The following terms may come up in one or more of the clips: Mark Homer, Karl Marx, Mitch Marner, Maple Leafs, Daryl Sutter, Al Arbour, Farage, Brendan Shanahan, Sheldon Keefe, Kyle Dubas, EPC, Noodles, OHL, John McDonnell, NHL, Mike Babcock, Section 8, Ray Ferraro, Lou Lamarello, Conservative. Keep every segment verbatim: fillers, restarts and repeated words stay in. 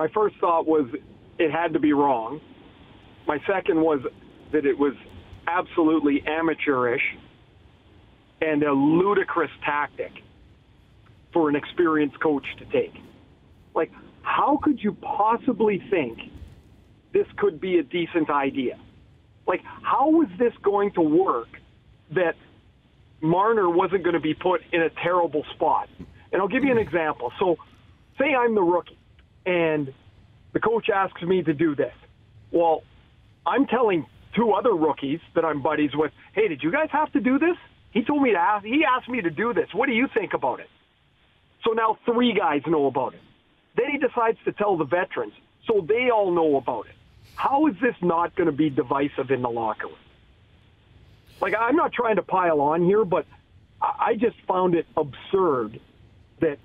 my first thought was it had to be wrong. My second was that it was absolutely amateurish and a ludicrous tactic for an experienced coach to take. Like, how could you possibly think this could be a decent idea? Like, how was this going to work that Marner wasn't going to be put in a terrible spot? And I'll give you an example. So say I'm the rookie and the coach asks me to do this. Well, I'm telling two other rookies that I'm buddies with, hey, did you guys have to do this? He told me to ask, he asked me to do this. What do you think about it? So now three guys know about it. Then he decides to tell the veterans, so they all know about it. How is this not going to be divisive in the locker room? Like, I'm not trying to pile on here, but I just found it absurd that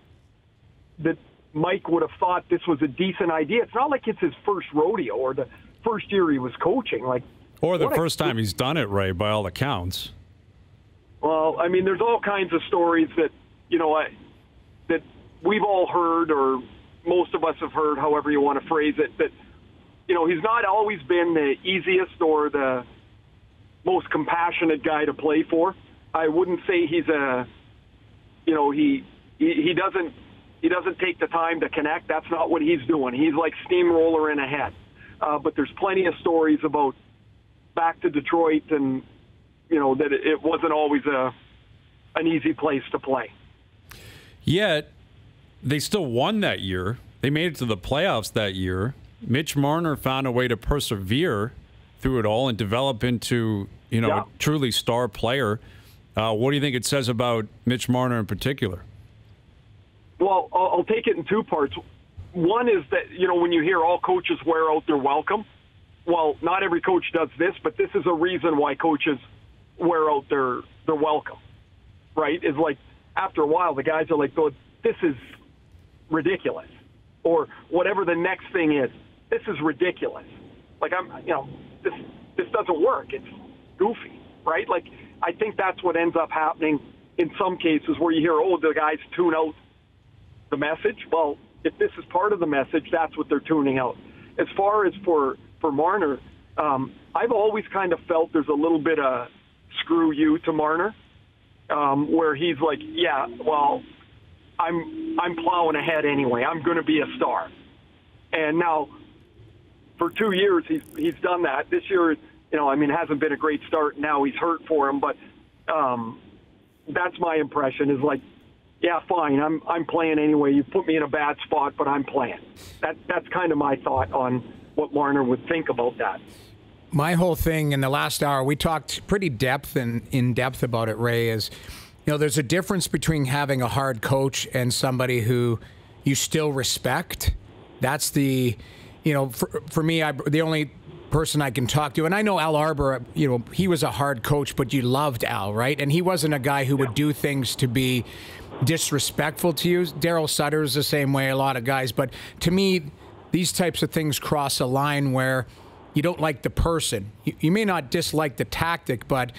that Mike would have thought this was a decent idea. It's not like it's his first rodeo or the first year he was coaching. Like, or the first time he's done it, Ray, by all accounts. Well, I mean, there's all kinds of stories that, you know, I, that we've all heard, or most of us have heard, however you want to phrase it, that, you know, he's not always been the easiest or the most compassionate guy to play for. I wouldn't say he's a, you know, he, he he doesn't he doesn't take the time to connect. That's not what he's doing. He's like steamroller in a head. Uh, but there's plenty of stories about back to Detroit, and you know that it wasn't always a an easy place to play. Yet they still won that year. They made it to the playoffs that year. Mitch Marner found a way to persevere through it all and develop into, you know, yeah. a truly star player. Uh, what do you think it says about Mitch Marner in particular? Well, I'll take it in two parts. One is that, you know, when you hear all coaches wear out their welcome, well, not every coach does this, but this is a reason why coaches wear out their, their welcome, right? It's like after a while, the guys are like, oh, this is ridiculous, or whatever the next thing is. This is ridiculous. Like, I'm, you know, this this doesn't work. It's goofy, right? Like, I think that's what ends up happening in some cases where you hear, oh, the guys tune out the message. Well, if this is part of the message, that's what they're tuning out. As far as for, for Marner, um, I've always kind of felt there's a little bit of screw you to Marner, um, where he's like, yeah, well, I'm I'm plowing ahead anyway. I'm going to be a star. And now, for two years, he's he's done that. This year, you know, I mean, it hasn't been a great start. Now he's hurt for him, but um, that's my impression. Is like, yeah, fine. I'm I'm playing anyway. You put me in a bad spot, but I'm playing. That that's kind of my thought on what Marner would think about that. My whole thing in the last hour, we talked pretty depth and in depth about it, Ray. Is you know, there's a difference between having a hard coach and somebody who you still respect. That's the, you know, for, for me, I, the only person I can talk to, and I know Al Arbour, you know, he was a hard coach, but you loved Al, right? And he wasn't a guy who would do things to be disrespectful to you. Daryl Sutter is the same way, a lot of guys. But to me, these types of things cross a line where you don't like the person. You, you may not dislike the tactic, but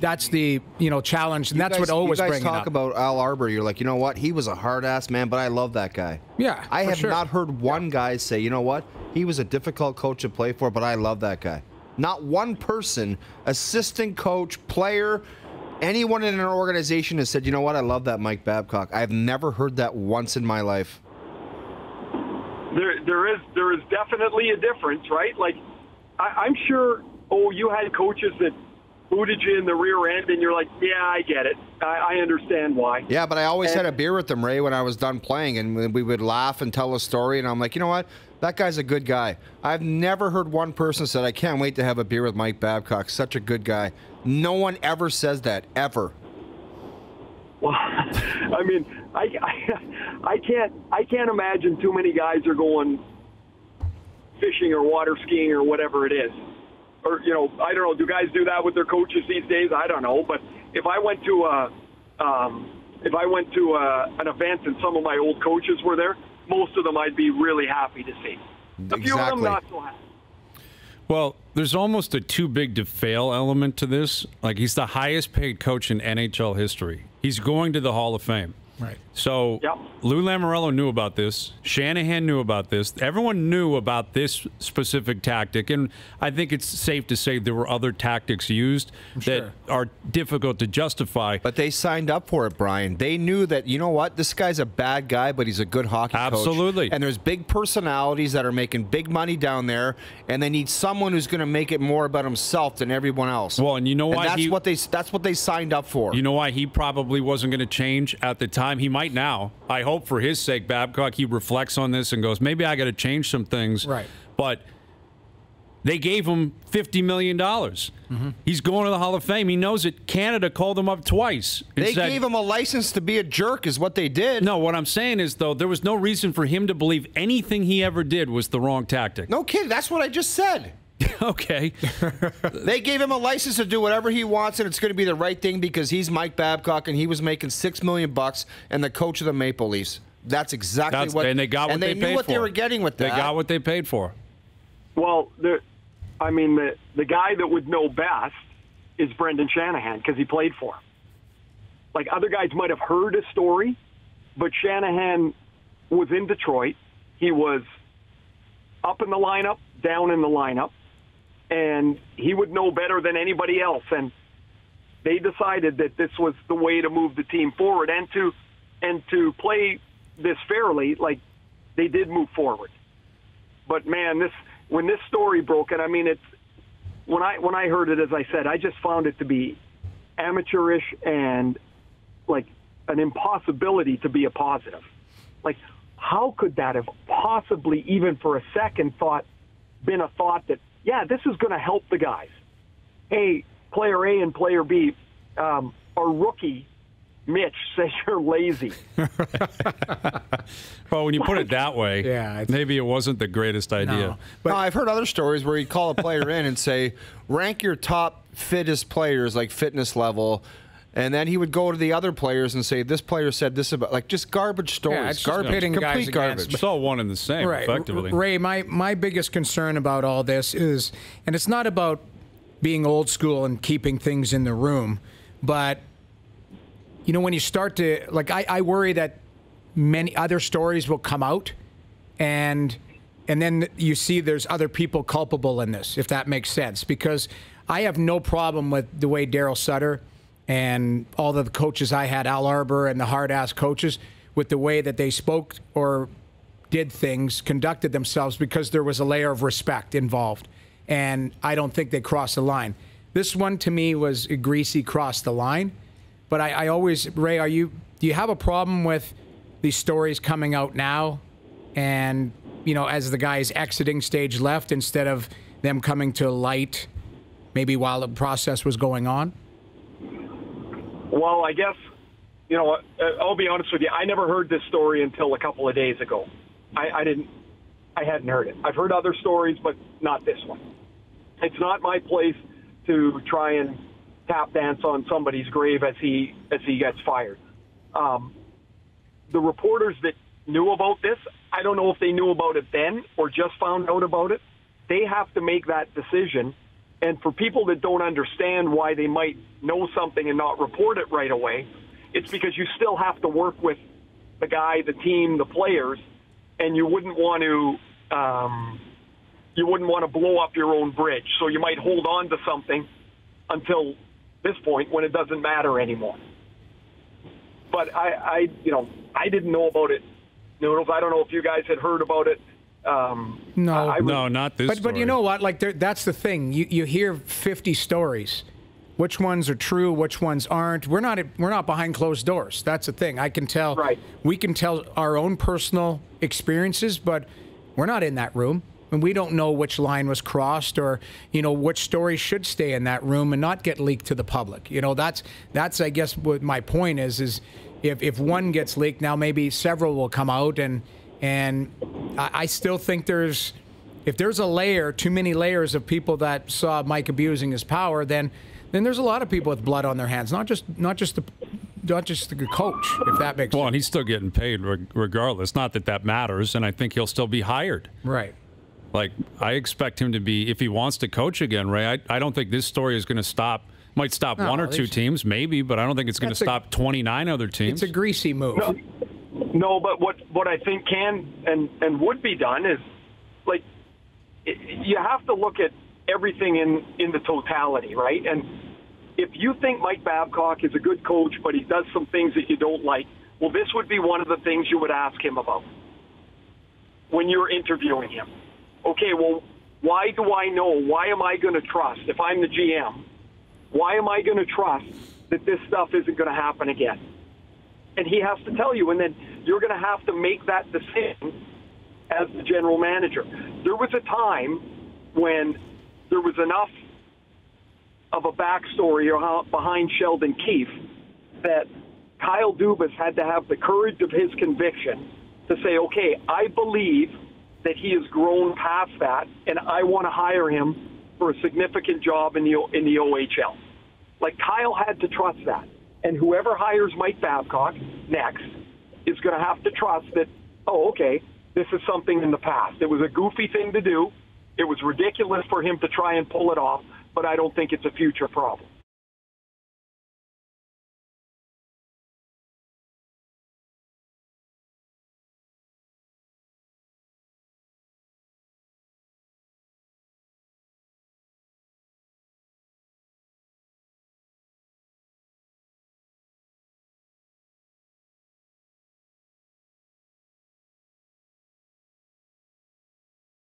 that's the, you know, challenge, and you that's guys, what O was bringing up. You guys talk up. about Al Arbour. You're like, you know what? He was a hard-ass man, but I love that guy. Yeah, I have sure. not heard one yeah. guy say, you know what? He was a difficult coach to play for, but I love that guy. Not one person, assistant coach, player, anyone in an organization has said, you know what? I love that Mike Babcock. I've never heard that once in my life. There, there is, there is definitely a difference, right? Like, I, I'm sure, oh, you had coaches that booted you in the rear end, and you're like, yeah, I get it. I, I understand why. Yeah, but I always and, had a beer with them, Ray, when I was done playing, and we would laugh and tell a story, and I'm like, you know what? That guy's a good guy. I've never heard one person said, I can't wait to have a beer with Mike Babcock. Such a good guy. No one ever says that, ever. Well, I mean, I, I, I, can't, I can't imagine too many guys are going fishing or water skiing or whatever it is. Or, you know, I don't know, do guys do that with their coaches these days? I don't know. But if I went to a, um, if I went to a, an event and some of my old coaches were there, most of them I'd be really happy to see. Exactly. A few of them not so happy. Well, there's almost a too big to fail element to this. Like, he's the highest paid coach in N H L history. He's going to the Hall of Fame. Right. So yep. Lou Lamarello knew about this. Shanahan knew about this. Everyone knew about this specific tactic. And I think it's safe to say there were other tactics used I'm that sure. are difficult to justify. But they signed up for it, Brian. They knew that, you know what, this guy's a bad guy, but he's a good hockey Absolutely. coach. Absolutely. And there's big personalities that are making big money down there, and they need someone who's going to make it more about himself than everyone else. Well, and you know why and that's he, what they that's what they signed up for. You know why he probably wasn't going to change at the time. He might now. I hope for his sake, Babcock, he reflects on this and goes, maybe I got to change some things. Right. But they gave him fifty million dollars. Mm-hmm. He's going to the Hall of Fame. He knows it. Canada called him up twice. They said, gave him a license to be a jerk is what they did. No, what I'm saying is, though, there was no reason for him to believe anything he ever did was the wrong tactic. No kidding. That's what I just said. Okay. They gave him a license to do whatever he wants, and it's going to be the right thing because he's Mike Babcock, and he was making six million bucks, and the coach of the Maple Leafs. That's exactly That's, what. And they got what and they, they paid for. And they knew what they were getting with that. They got what they paid for. Well, the, I mean, the the guy that would know best is Brendan Shanahan because he played for him. Like other guys might have heard a story, but Shanahan was in Detroit. He was up in the lineup, down in the lineup. And he would know better than anybody else. And they decided that this was the way to move the team forward and to and to play this fairly. Like they did move forward. But man, this when this story broke, and I mean, it's when I when I heard it, as I said, I just found it to be amateurish and like an impossibility to be a positive. Like, how could that have possibly, even for a second thought, been a thought that, yeah, this is going to help the guys. Hey, player A and player B, um, our rookie, Mitch, says you're lazy. Well, when you put it that way, yeah, maybe it wasn't the greatest idea. No. But no, I've heard other stories where he'd call a player in and say, rank your top fittest players, like fitness level, and then he would go to the other players and say, this player said this about, like, just garbage stories. Yeah, it's garbage, just complete guys garbage. Against. It's all one and the same, right. effectively. Ray, my, my biggest concern about all this is, and it's not about being old school and keeping things in the room, but, you know, when you start to, like, I, I worry that many other stories will come out, and, and then you see there's other people culpable in this, if that makes sense, because I have no problem with the way Daryl Sutter and all the coaches I had, Al Arbour and the hard-ass coaches, with the way that they spoke or did things, conducted themselves, because there was a layer of respect involved. And I don't think they crossed the line. This one, to me, was a greasy crossed the line. But I, I always, Ray, are you, do you have a problem with these stories coming out now and, you know, as the guys exiting stage left instead of them coming to light maybe while the process was going on? Well, I guess, you know, I'll be honest with you. I never heard this story until a couple of days ago. I, I didn't, I hadn't heard it. I've heard other stories, but not this one. It's not my place to try and tap dance on somebody's grave as he as he gets fired. Um, the reporters that knew about this, I don't know if they knew about it then or just found out about it. They have to make that decision. And for people that don't understand why they might know something and not report it right away, it's because you still have to work with the guy, the team, the players, and you wouldn't want to um, you wouldn't want to blow up your own bridge. So you might hold on to something until this point when it doesn't matter anymore. But I, I you know, I didn't know about it, Noodles. I don't know if you guys had heard about it. Um, no, I no, not this. But, but you know what? Like, that's the thing. You you hear fifty stories. Which ones are true? Which ones aren't? We're not we're not behind closed doors. That's the thing. I can tell. Right. We can tell our own personal experiences, but we're not in that room, and we don't know which line was crossed, or you know which story should stay in that room and not get leaked to the public. You know, that's that's I guess what my point is is if if one gets leaked now, maybe several will come out. And. And I still think there's, if there's a layer, too many layers of people that saw Mike abusing his power, then, then there's a lot of people with blood on their hands. Not just, not just the, not just the coach, if that makes sense. Well, and he's still getting paid regardless. Not that that matters, and I think he'll still be hired. Right. Like I expect him to be, if he wants to coach again, Ray. I, I don't think this story is going to stop Might stop no, one or two teams, maybe, but I don't think it's going to stop a, twenty-nine other teams. It's a greasy move. No, no, but what what I think can and and would be done is, like, it, you have to look at everything in in the totality, right? And if you think Mike Babcock is a good coach, but he does some things that you don't like, well, this would be one of the things you would ask him about when you're interviewing him. Okay, well, why do I know? Why am I going to trust, if I'm the G M, why am I going to trust that this stuff isn't going to happen again? And he has to tell you, and then you're going to have to make that decision as the general manager. There was a time when there was enough of a backstory behind Sheldon Keefe that Kyle Dubas had to have the courage of his conviction to say, okay, I believe that he has grown past that, and I want to hire him for a significant job in the in the O H L. Like, Kyle had to trust that. And whoever hires Mike Babcock next is going to have to trust that, oh, okay, this is something in the past. It was a goofy thing to do. It was ridiculous for him to try and pull it off, but I don't think it's a future problem.